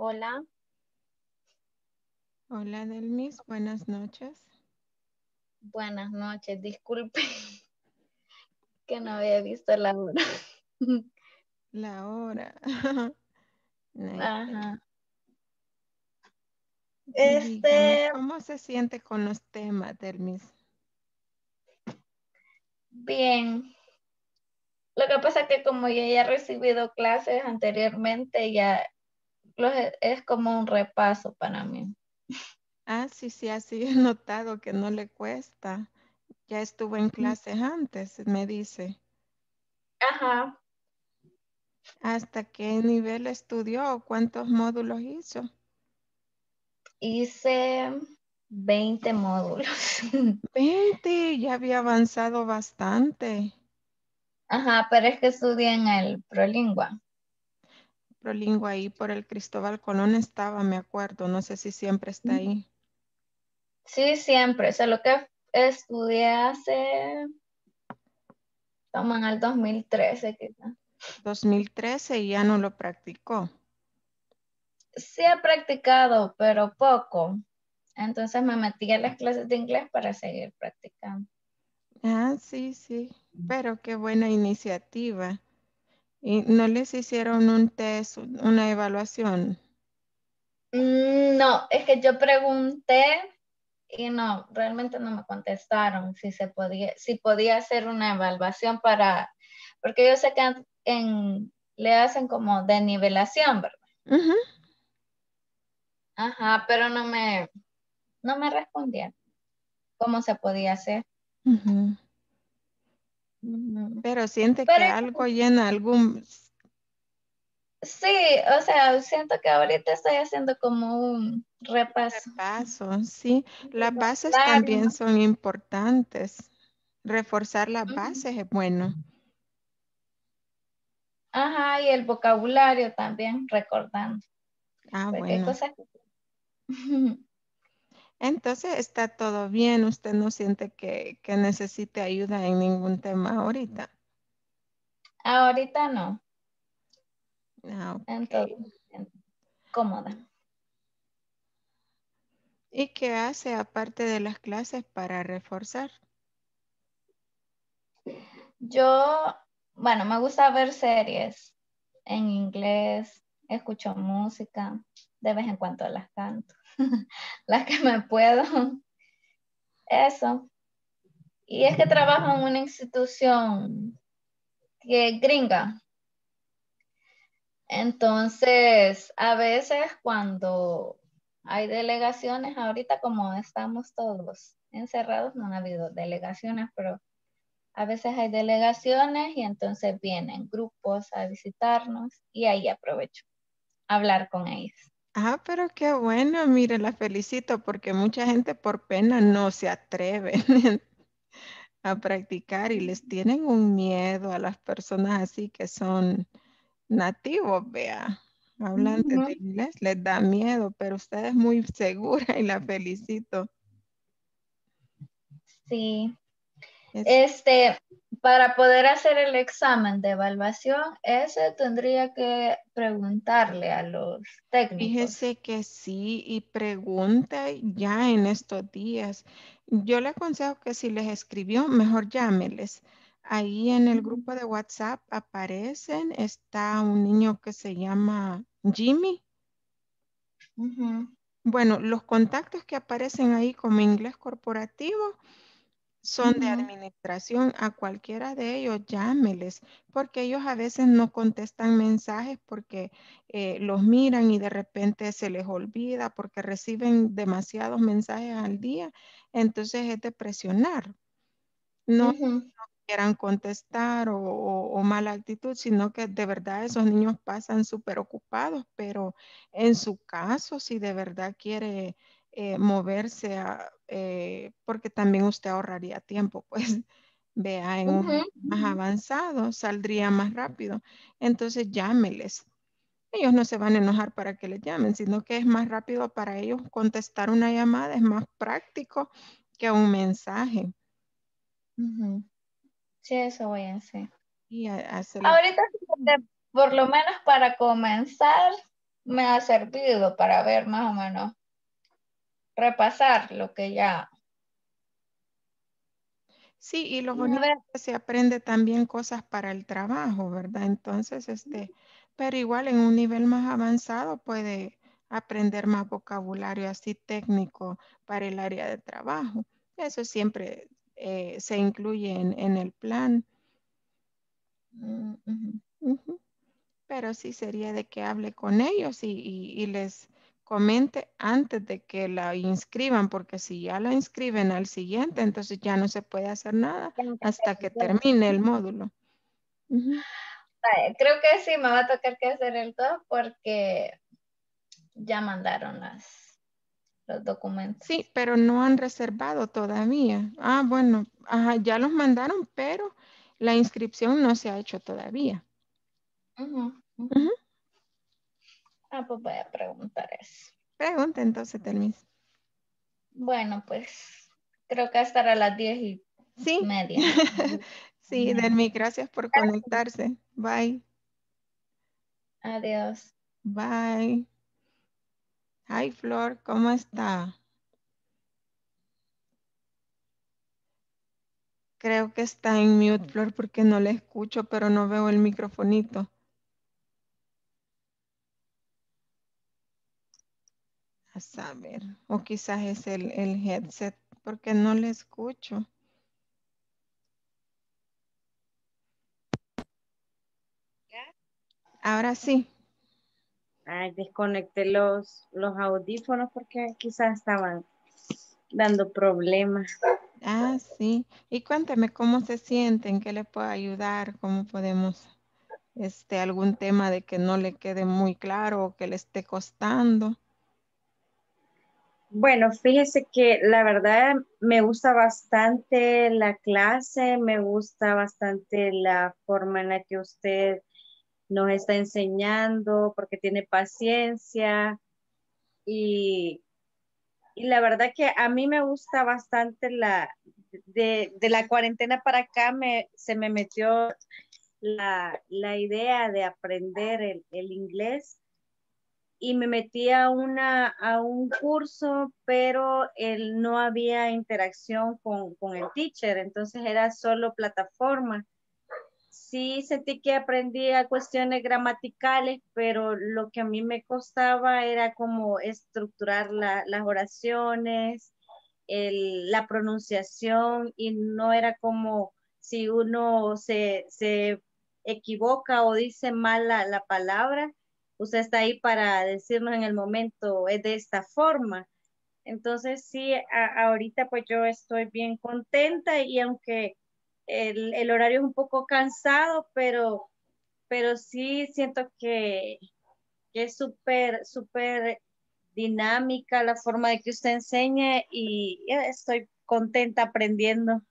Hola. Hola, Delmis. Buenas noches. Buenas noches. Disculpe que no había visto la hora. La hora. Nice. Ajá. ¿Cómo se siente con los temas, Delmis? Bien. Lo que pasa es que como yo ya he recibido clases anteriormente, ya es como un repaso para mí. Ah, sí, sí, así he notado que no le cuesta. Ya estuvo en clases antes, me dice. Ajá. ¿Hasta qué nivel estudió o cuántos módulos hizo? Hice 20 módulos. 20, ya había avanzado bastante. Ajá, pero es que estudié en el Prolingua. Prolingua ahí por el Cristóbal Colón estaba, me acuerdo. No sé si siempre está ahí. Sí, siempre. O sea, lo que estudié hace... Toman al 2013 quizás. 2013 y ya no lo practicó. Sí he practicado, pero poco. Entonces me metí a las clases de inglés para seguir practicando. Ah, sí, sí. Pero qué buena iniciativa. ¿Y no les hicieron un test, una evaluación? No, es que yo pregunté y no, realmente no me contestaron si podía hacer una evaluación para, porque yo sé que le hacen como de nivelación, ¿verdad? Uh-huh. Ajá, pero no me respondían cómo se podía hacer. Uh-huh. Pero siente que algo llena algún... Sí, o sea, siento que ahorita estoy haciendo como un repaso. Repaso, sí. Las bases también son importantes. Reforzar las bases es bueno. Ajá, y el vocabulario también, recordando. Ah, porque bueno. Entonces está todo bien, usted no siente que necesite ayuda en ningún tema ahorita. Ahorita no. Ah, okay. Entonces, cómoda. ¿Y qué hace aparte de las clases para reforzar? Yo, bueno, me gusta ver series en inglés, escucho música, de vez en cuando las canto. Las que me puedo. Eso. Y es que trabajo en una institución que es gringa. Entonces, a veces cuando hay delegaciones, ahorita como estamos todos encerrados, no han habido delegaciones, pero a veces hay delegaciones y entonces vienen grupos a visitarnos y ahí aprovecho a hablar con ellos. Ah, pero qué bueno, mire, la felicito porque mucha gente por pena no se atreve a practicar y les tienen un miedo a las personas así que son nativos, vea, hablantes de inglés, les da miedo, pero usted es muy segura y la felicito. Sí, para poder hacer el examen de evaluación, ese tendría que preguntarle a los técnicos. Fíjese que sí, y pregunta ya en estos días. Yo le aconsejo que si les escribió, mejor llámeles. Ahí en el grupo de WhatsApp aparecen, está un niño que se llama Jimmy. Uh-huh. Bueno, los contactos que aparecen ahí como Inglés Corporativo son de administración, a cualquiera de ellos llámeles, porque ellos a veces no contestan mensajes porque los miran y de repente se les olvida porque reciben demasiados mensajes al día, entonces es de presionar. No quieran contestar o mala actitud, sino que de verdad esos niños pasan súper ocupados, pero en su caso, si de verdad quiere moverse porque también usted ahorraría tiempo, pues vea en un más avanzado, saldría más rápido. Entonces llámeles. Ellos no se van a enojar para que les llamen, sino que es más rápido para ellos contestar una llamada, es más práctico que un mensaje. Uh-huh. Sí, eso voy a hacer. Y ahorita, por lo menos para comenzar, me ha servido para ver más o menos, repasar lo que ya. Sí, y lo bonito es que se aprende también cosas para el trabajo, ¿verdad? Entonces, pero igual en un nivel más avanzado puede aprender más vocabulario así técnico para el área de trabajo. Eso siempre se incluye en el plan. Pero sí sería de que hable con ellos y les comente antes de que la inscriban, porque si ya la inscriben al siguiente, entonces ya no se puede hacer nada hasta que termine el módulo. Creo que sí, me va a tocar que hacer el 2 porque ya mandaron los documentos. Sí, pero no han reservado todavía. Ah, bueno, ajá, ya los mandaron, pero la inscripción no se ha hecho todavía. Ah, pues voy a preguntar eso. Pregunta entonces, Telmis. Bueno, pues creo que estará a las 10:30. Sí, Delmi, gracias por conectarse. Bye. Adiós. Bye. Hi, Flor, ¿cómo está? Creo que está en mute, Flor, porque no la escucho, pero no veo el microfonito. A saber, o quizás es el headset, porque no le escucho. Ahora sí. Ay, desconecté los audífonos porque quizás estaban dando problemas. Ah, sí. Y cuéntame cómo se sienten, qué les puedo ayudar, cómo podemos, algún tema de que no le quede muy claro o que le esté costando. Bueno, fíjese que la verdad me gusta bastante la clase, me gusta bastante la forma en la que usted nos está enseñando, porque tiene paciencia y la verdad que a mí me gusta bastante de la cuarentena para acá se me metió la idea de aprender el inglés. Y me metí a un curso, pero no había interacción con el teacher, entonces era solo plataforma. Sí sentí que aprendí cuestiones gramaticales, pero lo que a mí me costaba era como estructurar las oraciones, la pronunciación, y no era como si uno se equivoca o dice mal la palabra. Usted está ahí para decirnos en el momento, es de esta forma. Entonces, sí, ahorita pues yo estoy bien contenta y aunque el horario es un poco cansado, pero sí siento que es súper, súper dinámica la forma de que usted enseña y estoy contenta aprendiendo.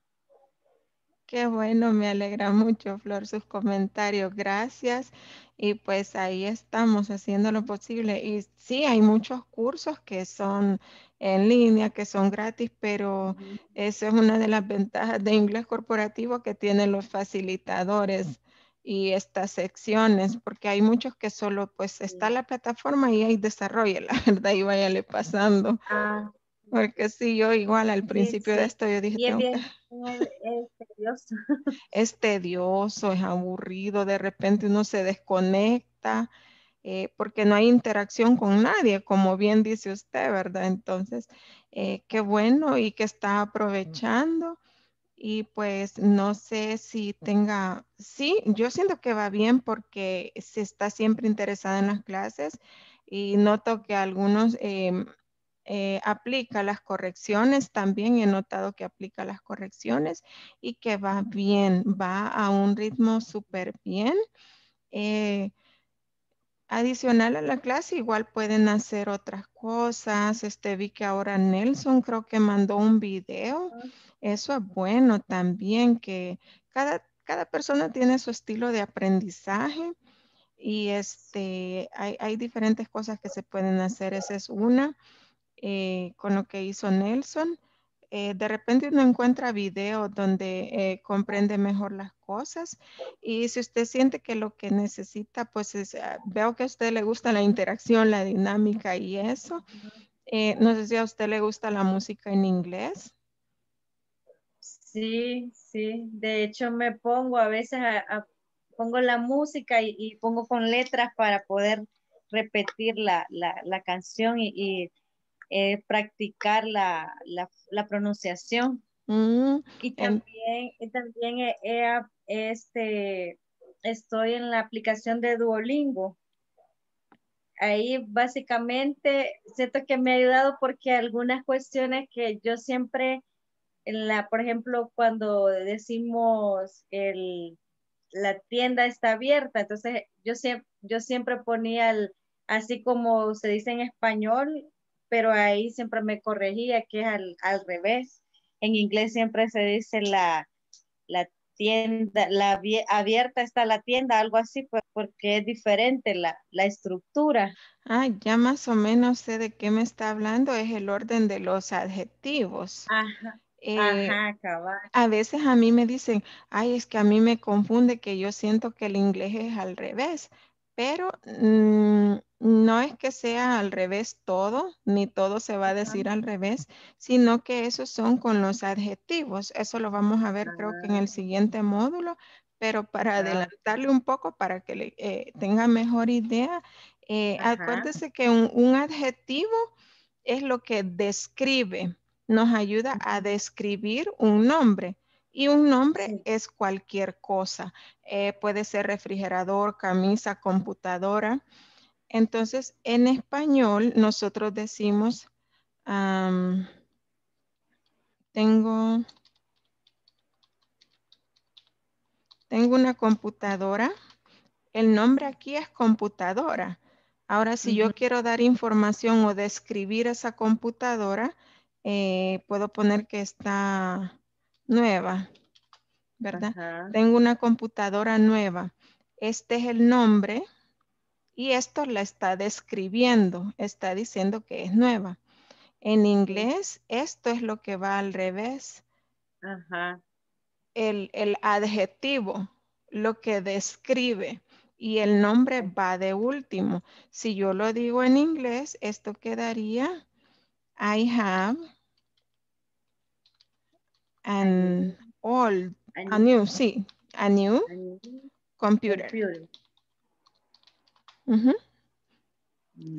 Qué bueno, me alegra mucho, Flor, sus comentarios. Gracias. Y pues ahí estamos haciendo lo posible. Y sí, hay muchos cursos que son en línea, que son gratis, pero eso es una de las ventajas de Inglés Corporativo que tienen los facilitadores y estas secciones, porque hay muchos que solo pues está la plataforma y ahí desarrollela, ¿verdad? Y váyale pasando. Porque sí, yo igual al principio de esto yo dije... Es tedioso. Es tedioso, es aburrido, de repente uno se desconecta porque no hay interacción con nadie, como bien dice usted, ¿verdad? Entonces, qué bueno y que está aprovechando y pues no sé si tenga... Sí, yo siento que va bien porque se está siempre interesada en las clases y noto que algunos... aplica las correcciones, también he notado que aplica las correcciones y que va bien, va a un ritmo súper bien. Adicional a la clase, igual pueden hacer otras cosas. Vi que ahora Nelson creo que mandó un video. Eso es bueno también, que cada persona tiene su estilo de aprendizaje y hay diferentes cosas que se pueden hacer. Esa es una. Con lo que hizo Nelson, de repente uno encuentra videos donde comprende mejor las cosas, y si usted siente que lo que necesita, pues es, veo que a usted le gusta la interacción, la dinámica y eso. No sé si a usted le gusta la música en inglés. Sí, sí. De hecho me pongo a veces, pongo la música y pongo con letras para poder repetir la canción y practicar la pronunciación. Y también estoy en la aplicación de Duolingo. Ahí básicamente siento que me ha ayudado porque algunas cuestiones que yo siempre, por ejemplo, cuando decimos la tienda está abierta, entonces yo siempre ponía así como se dice en español, pero ahí siempre me corregía que es al revés. En inglés siempre se dice la tienda, abierta está la tienda, algo así, pues, porque es diferente la estructura. Ah, ya más o menos sé de qué me está hablando, es el orden de los adjetivos. Ajá. Ajá, cabal. A veces a mí me dicen, ay, es que a mí me confunde que yo siento que el inglés es al revés, pero no es que sea al revés todo, ni todo se va a decir al revés, sino que esos son con los adjetivos. Eso lo vamos a ver creo que en el siguiente módulo, pero para adelantarle un poco para que le tenga mejor idea, acuérdese que un adjetivo es lo que describe. Nos ayuda a describir un nombre, y un nombre es cualquier cosa. Puede ser refrigerador, camisa, computadora. Entonces, en español nosotros decimos, tengo una computadora. El nombre aquí es computadora. Ahora, si yo quiero dar información o describir esa computadora, puedo poner que está nueva, ¿verdad? Ajá. Tengo una computadora nueva. Este es el nombre y esto la está describiendo, está diciendo que es nueva. En inglés, esto es lo que va al revés. Ajá. El adjetivo, lo que describe, y el nombre va de último. Si yo lo digo en inglés, esto quedaría: I have a new computer.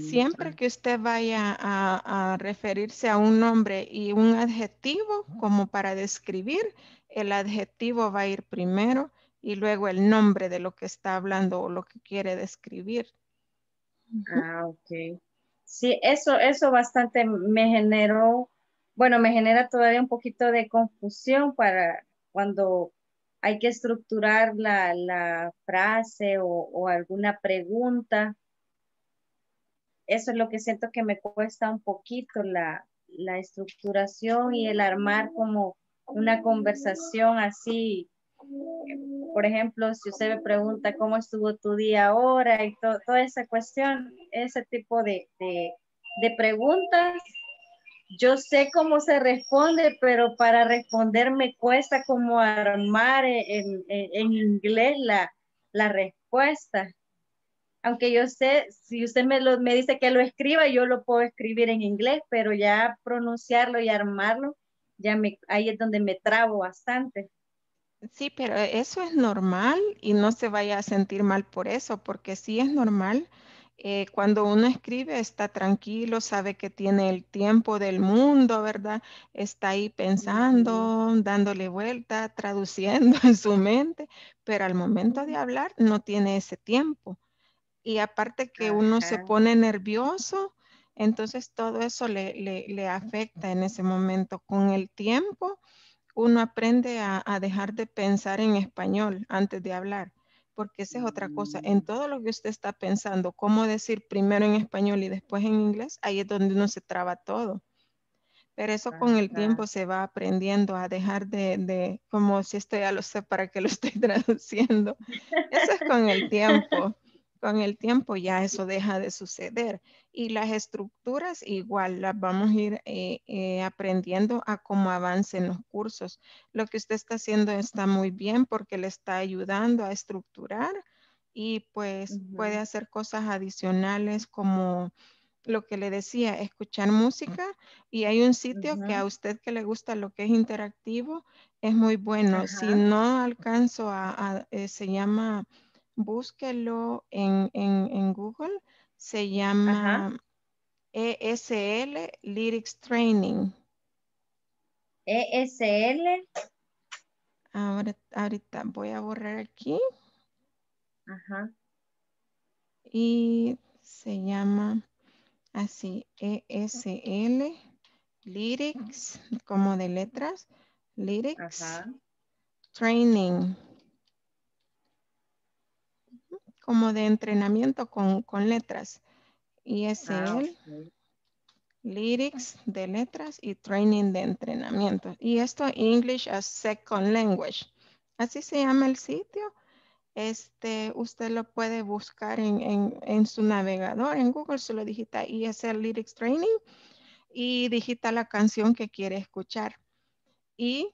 Siempre que usted vaya a referirse a un nombre y un adjetivo como para describir, el adjetivo va a ir primero y luego el nombre de lo que está hablando o lo que quiere describir. Ah, ok. Sí, eso bastante me generó, bueno, me genera todavía un poquito de confusión para cuando hay que estructurar la frase o alguna pregunta. Eso es lo que siento que me cuesta un poquito, la estructuración y el armar como una conversación así. Por ejemplo, si usted me pregunta cómo estuvo tu día ahora y toda esa cuestión, ese tipo de preguntas, yo sé cómo se responde, pero para responder me cuesta como armar en inglés la respuesta. Aunque yo sé, si usted me dice que lo escriba, yo lo puedo escribir en inglés, pero ya pronunciarlo y armarlo, ahí es donde me trabo bastante. Sí, pero eso es normal y no se vaya a sentir mal por eso, porque sí es normal. Cuando uno escribe está tranquilo, sabe que tiene el tiempo del mundo, ¿verdad? Está ahí pensando, dándole vuelta, traduciendo en su mente, pero al momento de hablar no tiene ese tiempo. Y aparte que uno se pone nervioso, entonces todo eso le afecta en ese momento. Con el tiempo uno aprende a dejar de pensar en español antes de hablar, porque esa es otra cosa. En todo lo que usted está pensando, cómo decir primero en español y después en inglés, ahí es donde uno se traba todo. Pero eso con el tiempo se va aprendiendo a dejar de como si esto ya lo sé para qué lo estoy traduciendo. Eso es con el tiempo. con el tiempo ya eso deja de suceder. Y las estructuras igual las vamos a ir aprendiendo a cómo avancen los cursos. Lo que usted está haciendo está muy bien porque le está ayudando a estructurar y pues puede hacer cosas adicionales como lo que le decía, escuchar música. Y hay un sitio que a usted que le gusta lo que es interactivo es muy bueno. Si no alcanzo se llama... Búsquelo en Google, se llama ESL Lyrics Training. ESL. Ahorita voy a borrar aquí. Y se llama así, ESL Lyrics, como de letras, Lyrics Training. Como de entrenamiento con letras. ESL, Lyrics de letras y Training de entrenamiento. Y esto English as Second Language. Así se llama el sitio. Usted lo puede buscar en su navegador, en Google, solo digita ESL Lyrics Training y digita la canción que quiere escuchar. Y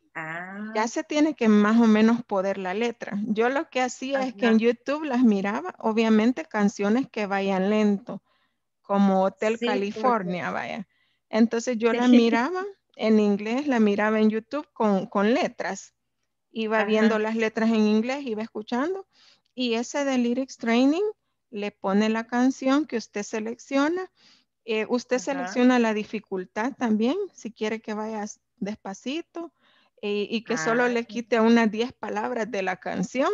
ya se tiene que más o menos poder la letra. Yo lo que hacía es que en YouTube las miraba, obviamente canciones que vayan lento, como Hotel California, vaya. Entonces yo la miraba en inglés, la miraba en YouTube con letras. Iba viendo las letras en inglés, iba escuchando. Y ese de Lyrics Training le pone la canción que usted selecciona. Usted selecciona la dificultad también, si quiere que vayas despacito y que solo le quite unas 10 palabras de la canción,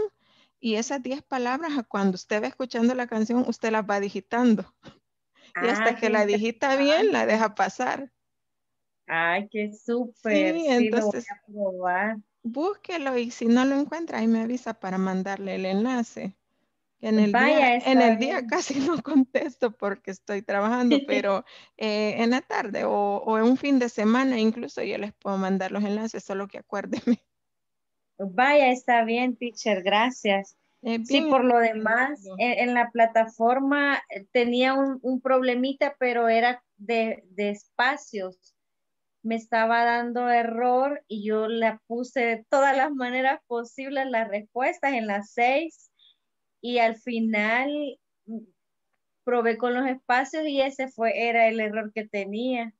y esas 10 palabras cuando usted va escuchando la canción usted las va digitando y hasta que la digita bien la deja pasar. ¡Ay, qué súper! Sí, entonces lo voy a probar. Búsquelo y si no lo encuentra ahí me avisa para mandarle el enlace. En el día casi no contesto porque estoy trabajando, pero en la tarde o en un fin de semana incluso yo les puedo mandar los enlaces, solo que acuérdenme. Vaya, está bien, teacher, gracias. Sí, por lo demás, en la plataforma tenía un problemita, pero era de espacios. Me estaba dando error y yo la puse de todas las maneras posibles las respuestas en las 6. Y al final probé con los espacios y ese era el error que tenía.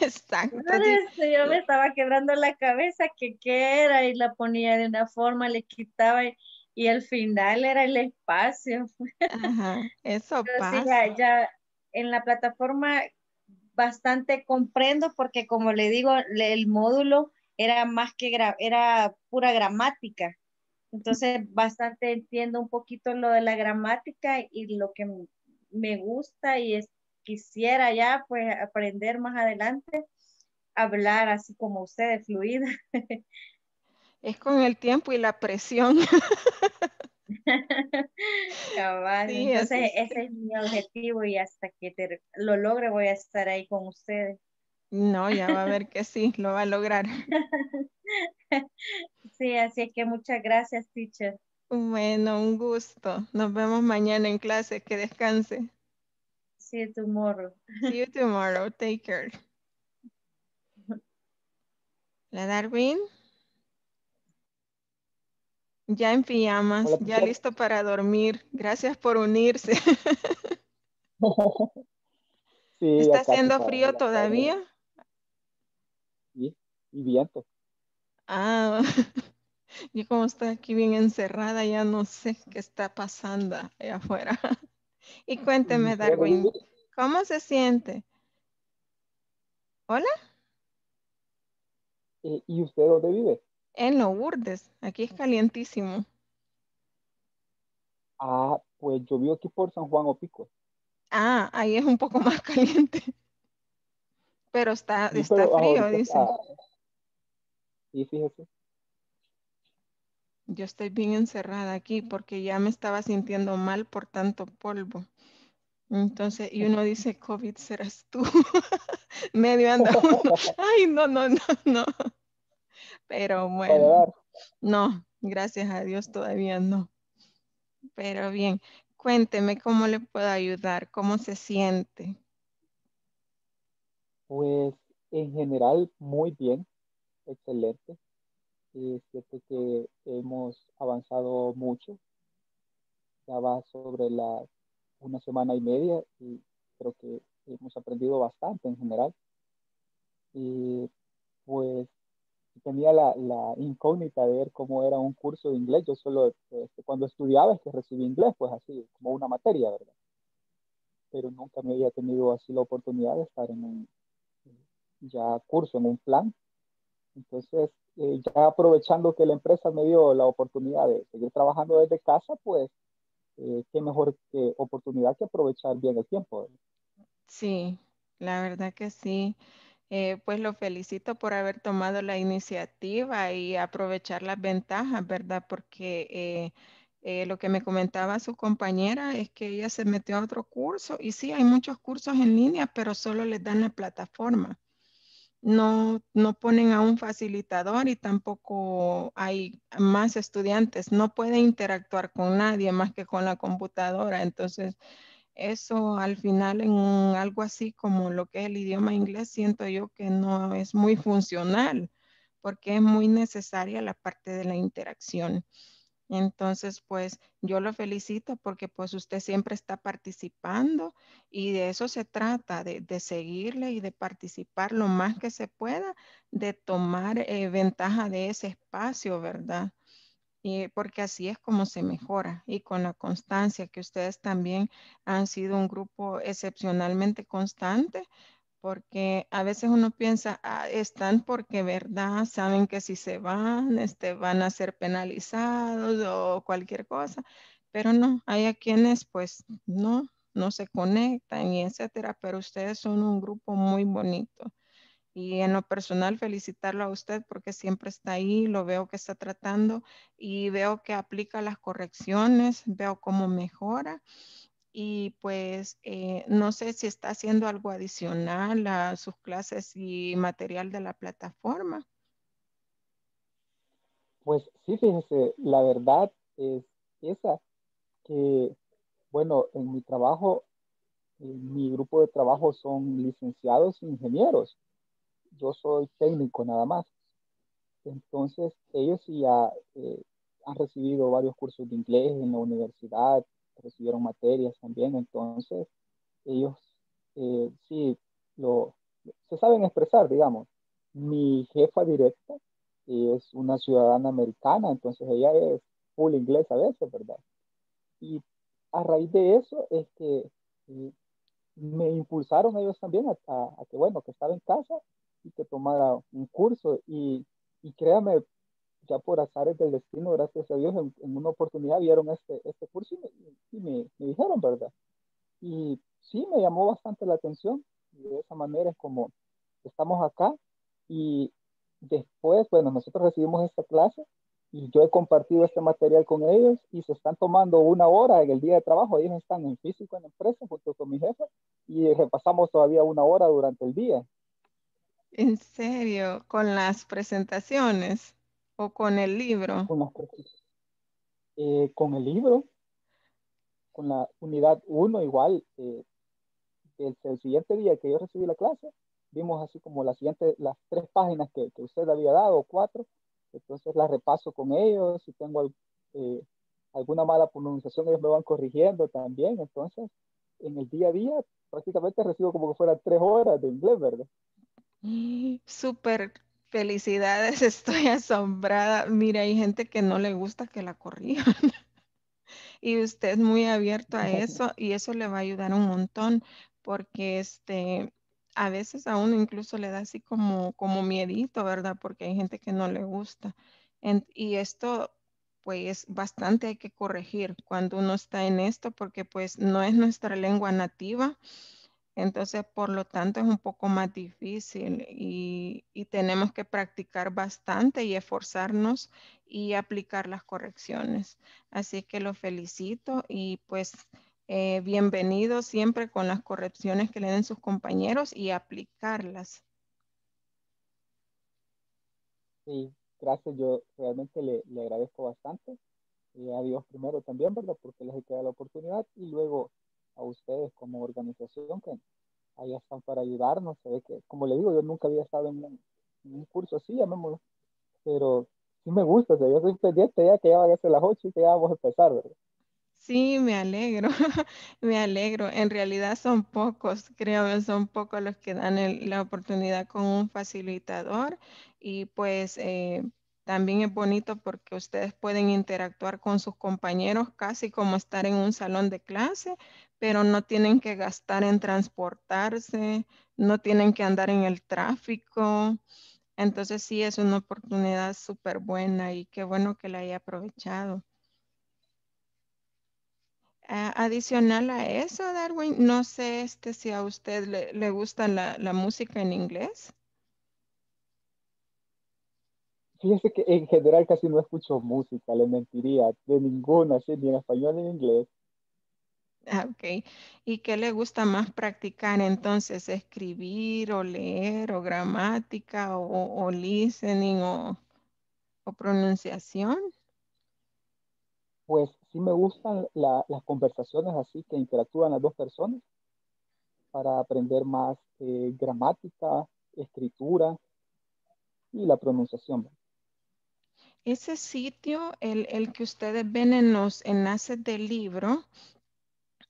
Exacto. Yo me estaba quebrando la cabeza que qué era y la ponía de una forma, le quitaba y al final era el espacio. Ajá, eso pasa. Sí, ya en la plataforma bastante comprendo porque como le digo, el módulo era más que era pura gramática. Entonces, bastante entiendo un poquito lo de la gramática y lo que me gusta y quisiera ya pues aprender más adelante hablar así como ustedes, fluida. Es con el tiempo y la presión. Cabal, sí, entonces ese es mi objetivo y hasta que lo logre voy a estar ahí con ustedes. No, ya va a ver que sí, lo va a lograr. Sí, así es que muchas gracias, teacher. Bueno, un gusto. Nos vemos mañana en clase. Que descanse. See you tomorrow. See you tomorrow. Take care. La Darwin. Ya en pijamas, ya listo para dormir. Gracias por unirse. Sí, ¿está haciendo frío todavía? Sí, y viento. Yo como estoy aquí bien encerrada, ya no sé qué está pasando allá afuera. Y cuénteme, Darwin, ¿cómo se siente? ¿Hola? ¿Y usted dónde vive? En Lourdes, aquí es calientísimo. Pues yo vivo aquí por San Juan Opico. Ahí es un poco más caliente. Pero está frío, dice. Y fíjese. Yo estoy bien encerrada aquí porque ya me estaba sintiendo mal por tanto polvo. Entonces, y uno dice, COVID, ¿serás tú? Medio anda uno. Ay, no. Pero bueno. No, gracias a Dios todavía no. Pero bien. Cuénteme cómo le puedo ayudar, cómo se siente. Pues en general muy bien, excelente. Es cierto que hemos avanzado mucho. Ya va sobre la una semana y media y creo que hemos aprendido bastante en general. Y pues tenía la incógnita de ver cómo era un curso de inglés. Yo solo cuando estudiaba es que recibí inglés, pues así, como una materia, ¿verdad? Pero nunca me había tenido así la oportunidad de estar en un curso, en un plan. Entonces, ya aprovechando que la empresa me dio la oportunidad de seguir trabajando desde casa, pues qué mejor que oportunidad que aprovechar bien el tiempo, ¿verdad? Sí, la verdad que sí. Pues lo felicito por haber tomado la iniciativa y aprovechar las ventajas, ¿verdad? Porque lo que me comentaba su compañera es que ella se metió a otro curso y sí, hay muchos cursos en línea, pero solo les dan la plataforma. No ponen a un facilitador y tampoco hay más estudiantes. No puede interactuar con nadie más que con la computadora. Entonces, eso al final en algo así como lo que es el idioma inglés, siento yo que no es muy funcional porque es muy necesaria la parte de la interacción. Entonces, pues yo lo felicito porque pues usted siempre está participando y de eso se trata, de seguirle y de participar lo más que se pueda, de tomar ventaja de ese espacio, ¿verdad? Porque así es como se mejora y con la constancia que ustedes también han sido un grupo excepcionalmente constante, porque a veces uno piensa, están porque verdad, saben que si se van, van a ser penalizados o cualquier cosa, pero no, hay a quienes pues no se conectan y etcétera, pero ustedes son un grupo muy bonito. Y en lo personal, felicitarlo a usted porque siempre está ahí, lo veo que está tratando y veo que aplica las correcciones, veo cómo mejora. Y pues no sé si está haciendo algo adicional a sus clases y material de la plataforma. Pues sí, fíjese, la verdad es esa que, bueno, en mi trabajo, en mi grupo de trabajo son licenciados e ingenieros. Yo soy técnico nada más. Entonces, ellos ya han recibido varios cursos de inglés en la universidad, recibieron materias también. Entonces, ellos sí se saben expresar, digamos. Mi jefa directa es una ciudadana americana, entonces ella es full inglés a veces, ¿verdad? Y a raíz de eso es que me impulsaron ellos también a que, bueno, que estaba en casa y que tomara un curso y créame, ya por azares del destino, gracias a Dios, en una oportunidad vieron este curso y me dijeron, ¿verdad? Y sí, me llamó bastante la atención. De esa manera es como estamos acá y después, bueno, nosotros recibimos esta clase y yo he compartido este material con ellos y se están tomando una hora en el día de trabajo. Ellos están en físico en la empresa junto con mi jefe y repasamos todavía una hora durante el día. ¿En serio? ¿Con las presentaciones o con el libro? Con el libro, con la unidad 1 igual. El siguiente día que yo recibí la clase, vimos así como las 3 páginas que usted había dado, 4. Entonces las repaso con ellos. Si tengo alguna mala pronunciación, ellos me van corrigiendo también. Entonces, en el día a día, prácticamente recibo como que fueran 3 horas de inglés, ¿verdad? Súper felicidades, estoy asombrada. Mira, hay gente que no le gusta que la corrijan y usted es muy abierto a eso y eso le va a ayudar un montón porque a veces a uno incluso le da así como miedito, ¿verdad? Porque hay gente que no le gusta y esto pues bastante hay que corregir cuando uno está en esto porque pues no es nuestra lengua nativa. Entonces, por lo tanto, es un poco más difícil y tenemos que practicar bastante y esforzarnos y aplicar las correcciones. Así que lo felicito y pues bienvenido siempre con las correcciones que le den sus compañeros y aplicarlas. Sí, gracias. Yo realmente le agradezco bastante a Dios primero también, ¿verdad? Porque les he quedado la oportunidad, y luego a ustedes como organización que allá están para ayudarnos. Se ve que, como le digo, yo nunca había estado en un curso así, llamémoslo, pero sí me gusta, o sea, yo soy pendiente ya que ya van a ser las 8 y que ya vamos a empezar, ¿verdad? Sí, me alegro, me alegro. En realidad son pocos, creo que son pocos los que dan la oportunidad con un facilitador, y pues también es bonito porque ustedes pueden interactuar con sus compañeros casi como estar en un salón de clase, pero no tienen que gastar en transportarse, no tienen que andar en el tráfico. Entonces sí, es una oportunidad súper buena y qué bueno que la haya aprovechado. Adicional a eso, Darwin, no sé si a usted le gusta la música en inglés. Fíjese que en general casi no escucho música, le mentiría, de ninguna, sí, ni en español ni en inglés. Ok, ¿y qué le gusta más practicar entonces? ¿Escribir o leer o gramática o listening o pronunciación? Pues sí me gustan las conversaciones así que interactúan las dos personas para aprender más gramática, escritura y la pronunciación. Ese sitio, el que ustedes ven en los enlaces del libro,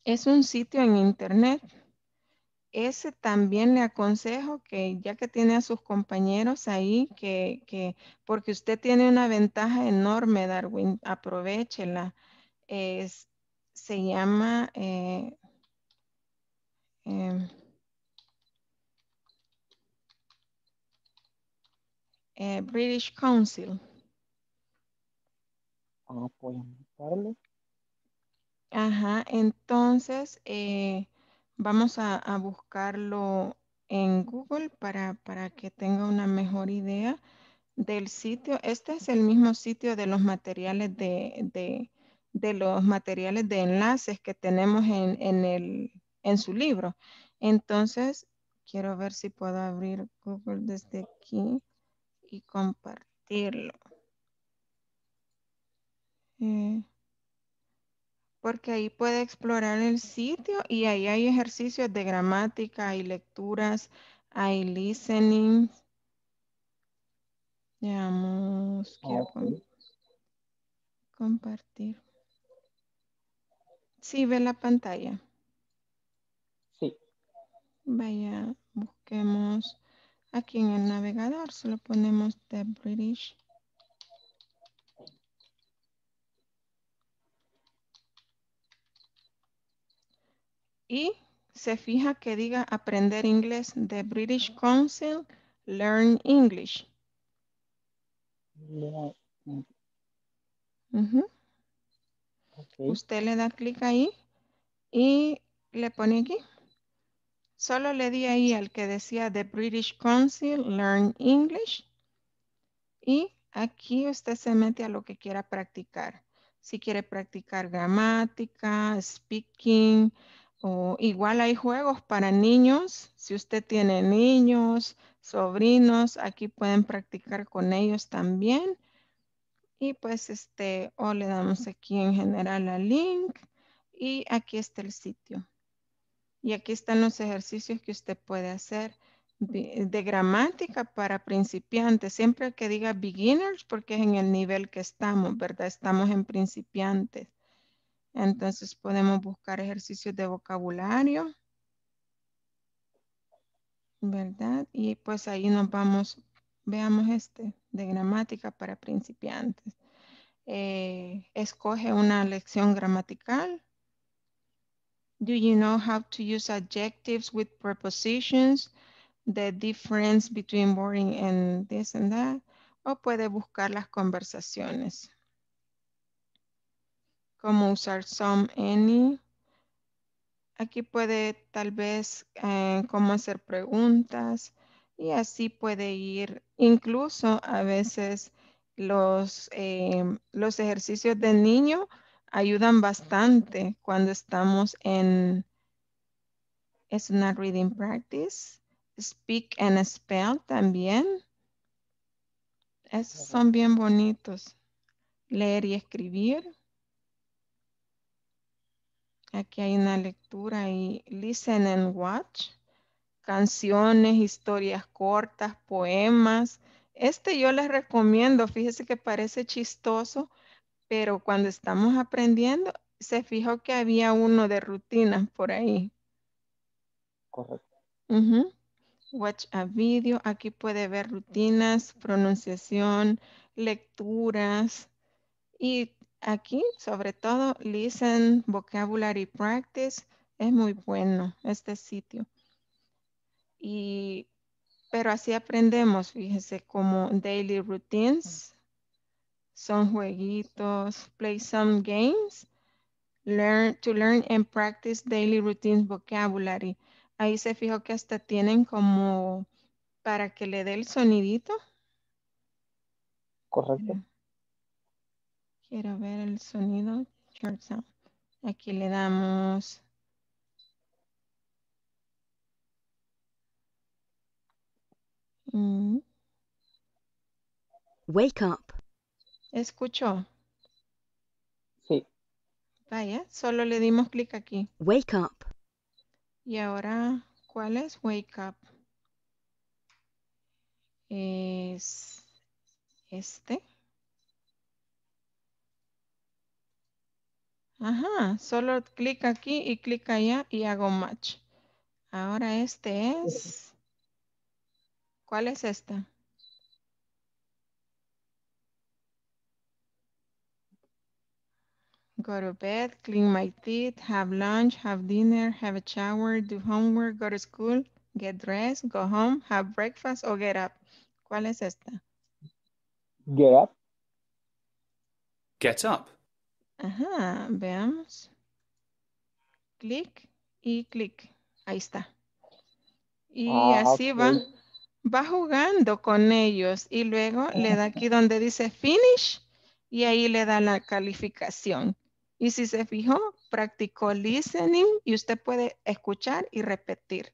es un sitio en internet. Ese también le aconsejo que ya que tiene a sus compañeros ahí, porque usted tiene una ventaja enorme, Darwin, aprovéchela. Se llama British Council. Ah, ¿puedo invitarle? Ajá, entonces... vamos a buscarlo en Google para que tenga una mejor idea del sitio. Este es el mismo sitio de los materiales de enlaces que tenemos en su libro. Entonces, quiero ver si puedo abrir Google desde aquí y compartirlo. Porque ahí puede explorar el sitio y ahí hay ejercicios de gramática, hay lecturas, hay listening. Veamos, quiero compartir. Sí, ve la pantalla. Sí. Vaya, busquemos aquí en el navegador, solo ponemos The British. Y se fija que diga aprender inglés, The British Council, Learn English. No. Uh-huh. Okay. Usted le da clic ahí y le pone aquí. Solo le di ahí al que decía The British Council, Learn English. Y aquí usted se mete a lo que quiera practicar. Si quiere practicar gramática, speaking... O igual hay juegos para niños. Si usted tiene niños, sobrinos, aquí pueden practicar con ellos también. Y pues o le damos aquí en general al link y aquí está el sitio. Y aquí están los ejercicios que usted puede hacer de gramática para principiantes. Siempre que diga beginners porque es en el nivel que estamos, ¿verdad? Estamos en principiantes. Entonces podemos buscar ejercicios de vocabulario, ¿verdad? Y pues ahí nos vamos, veamos de gramática para principiantes. Escoge una lección gramatical. Do you know how to use adjectives with prepositions? The difference between boring and this and that. O puede buscar las conversaciones. Cómo usar some, any. Aquí puede tal vez cómo hacer preguntas y así puede ir. Incluso a veces los ejercicios de niño ayudan bastante cuando estamos es una reading practice. Speak and spell también. Esos son bien bonitos. Leer y escribir. Aquí hay una lectura y listen and watch. Canciones, historias cortas, poemas. Este yo les recomiendo. Fíjese que parece chistoso, pero cuando estamos aprendiendo, se fijó que había uno de rutinas por ahí. Correcto. Uh-huh. Watch a video. Aquí puede ver rutinas, pronunciación, lecturas. Y aquí, sobre todo, listen, vocabulary practice. Es muy bueno este sitio. Pero así aprendemos, fíjese, como daily routines, son jueguitos, play some games, to learn and practice daily routines vocabulary. Ahí se fijó que hasta tienen como para que le dé el sonidito. Correcto. Quiero ver el sonido. Aquí le damos. Wake up. ¿Escuchó? Sí. Vaya, solo le dimos clic aquí. Wake up. Y ahora, ¿cuál es wake up? Es este. Ajá, solo clic aquí y clic allá y hago match. Ahora este es... ¿Cuál es esta? Go to bed, clean my teeth, have lunch, have dinner, have a shower, do homework, go to school, get dressed, go home, have breakfast o get up. ¿Cuál es esta? Get up. Get up. Ajá, veamos. Clic y clic. Ahí está. Y así va jugando con ellos y luego le da aquí donde dice finish y ahí le da la calificación. Y si se fijó, practicó listening y usted puede escuchar y repetir.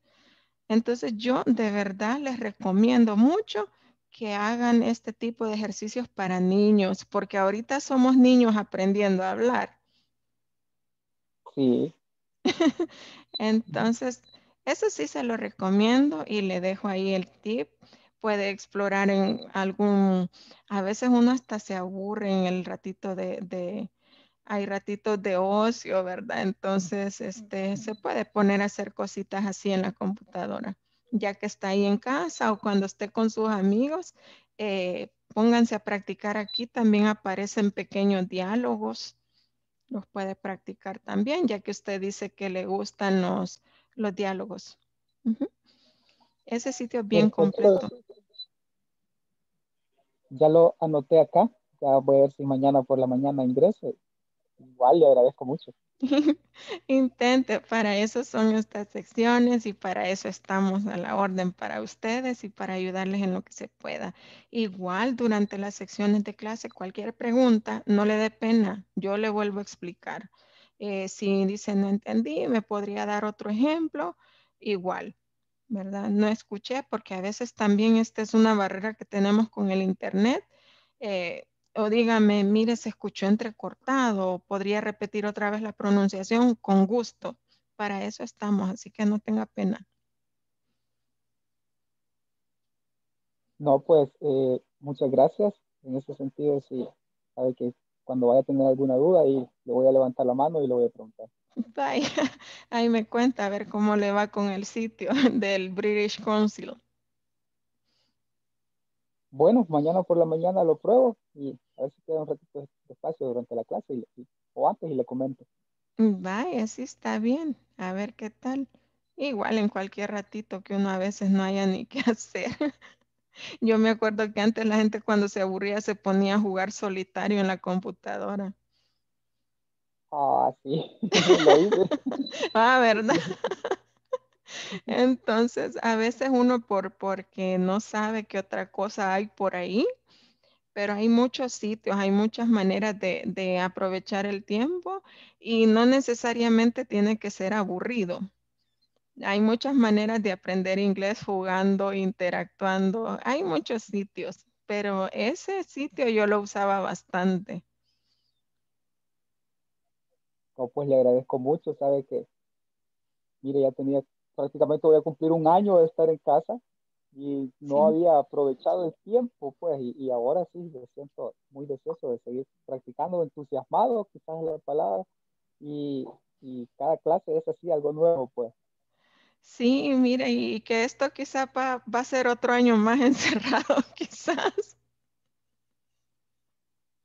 Entonces yo de verdad les recomiendo mucho que hagan este tipo de ejercicios para niños, porque ahorita somos niños aprendiendo a hablar. Sí. Entonces... eso sí se lo recomiendo y le dejo ahí el tip. Puede explorar en algún... A veces uno hasta se aburre en el ratito de hay ratitos de ocio, ¿verdad? Entonces se puede poner a hacer cositas así en la computadora. Ya que está ahí en casa o cuando esté con sus amigos, pónganse a practicar aquí. También aparecen pequeños diálogos. Los puede practicar también, ya que usted dice que le gustan los diálogos. Uh-huh. Ese sitio es bien completo. Ya lo anoté acá. Ya voy a ver si mañana por la mañana ingreso. Igual le agradezco mucho. Intente. Para eso son estas secciones y para eso estamos a la orden para ustedes y para ayudarles en lo que se pueda. Igual durante las secciones de clase, cualquier pregunta, no le dé pena. Yo le vuelvo a explicar. Si dicen no entendí, me podría dar otro ejemplo, igual, ¿verdad? No escuché porque a veces también esta es una barrera que tenemos con el internet. O dígame, mire, se escuchó entrecortado, podría repetir otra vez la pronunciación con gusto. Para eso estamos, así que no tenga pena. No, pues muchas gracias. En ese sentido, sí, sabe que cuando vaya a tener alguna duda y le voy a levantar la mano y le voy a preguntar. Bye. Ahí me cuenta a ver cómo le va con el sitio del British Council. Bueno, mañana por la mañana lo pruebo y a ver si queda un ratito de espacio durante la clase o antes y le comento. Bye, así está bien. A ver qué tal. Igual en cualquier ratito que uno a veces no haya ni qué hacer. Yo me acuerdo que antes la gente cuando se aburría se ponía a jugar solitario en la computadora. Ah, sí. Lo hice. Ah, ¿verdad? Entonces, a veces uno porque no sabe qué otra cosa hay por ahí, pero hay muchos sitios, hay muchas maneras de aprovechar el tiempo y no necesariamente tiene que ser aburrido. Hay muchas maneras de aprender inglés jugando, interactuando. Hay muchos sitios, pero ese sitio yo lo usaba bastante. No, pues le agradezco mucho, sabe que, mire, ya tenía, prácticamente voy a cumplir un año de estar en casa y no había aprovechado el tiempo, pues, y ahora sí me siento muy deseoso de seguir practicando, entusiasmado, quizás la palabra, y cada clase es así algo nuevo, pues. Sí, mire, y que esto quizás va a ser otro año más encerrado, quizás.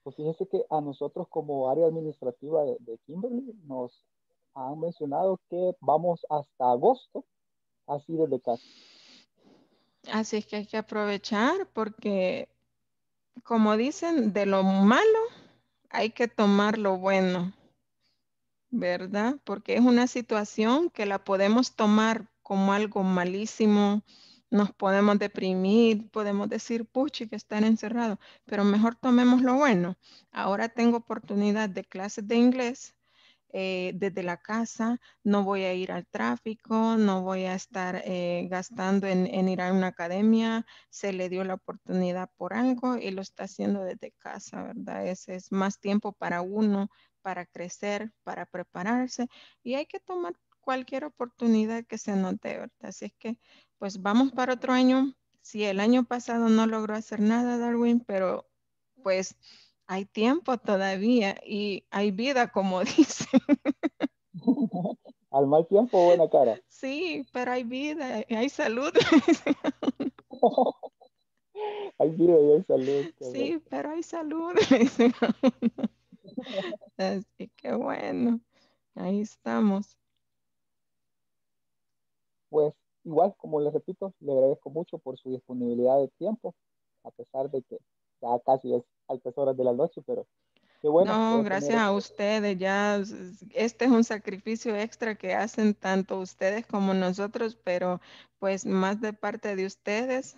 Pues fíjese que a nosotros como área administrativa de Kimberly nos han mencionado que vamos hasta agosto, así desde casa. Así es que hay que aprovechar porque, como dicen, de lo malo hay que tomar lo bueno, ¿verdad? Porque es una situación que la podemos tomar como algo malísimo, nos podemos deprimir, podemos decir, puchi, que están encerrados, pero mejor tomemos lo bueno. Ahora tengo oportunidad de clases de inglés desde la casa, no voy a ir al tráfico, no voy a estar gastando en ir a una academia, se le dio la oportunidad por algo y lo está haciendo desde casa, ¿verdad? Ese es más tiempo para uno, para crecer, para prepararse y hay que tomar cualquier oportunidad que se nos dé, ¿verdad? Así es que pues vamos para otro año. Sí, el año pasado no logró hacer nada, Darwin, pero pues hay tiempo todavía y hay vida, como dicen. Al mal tiempo, buena cara. Sí, pero hay vida, hay salud. Hay vida y hay salud. Sí, pero hay salud. Así que bueno, ahí estamos. Pues igual, como les repito, le agradezco mucho por su disponibilidad de tiempo, a pesar de que ya casi es altas horas de la noche, pero qué bueno. No, gracias a ustedes, ya este es un sacrificio extra que hacen tanto ustedes como nosotros, pero pues más de parte de ustedes,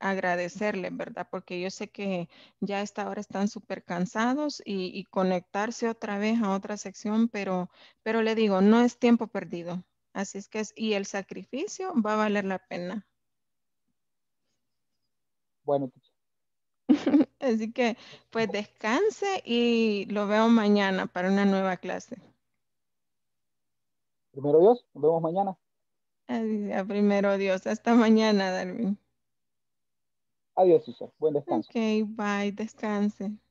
agradecerles, ¿verdad? Porque yo sé que ya a esta hora están súper cansados y conectarse otra vez a otra sección, pero le digo, no es tiempo perdido. Así es que, y el sacrificio va a valer la pena. Bueno. Así que, pues descanse y lo veo mañana para una nueva clase. Primero Dios, nos vemos mañana. A primero Dios, hasta mañana, Darwin. Adiós, Isa. Buen descanso. Ok, bye, descanse.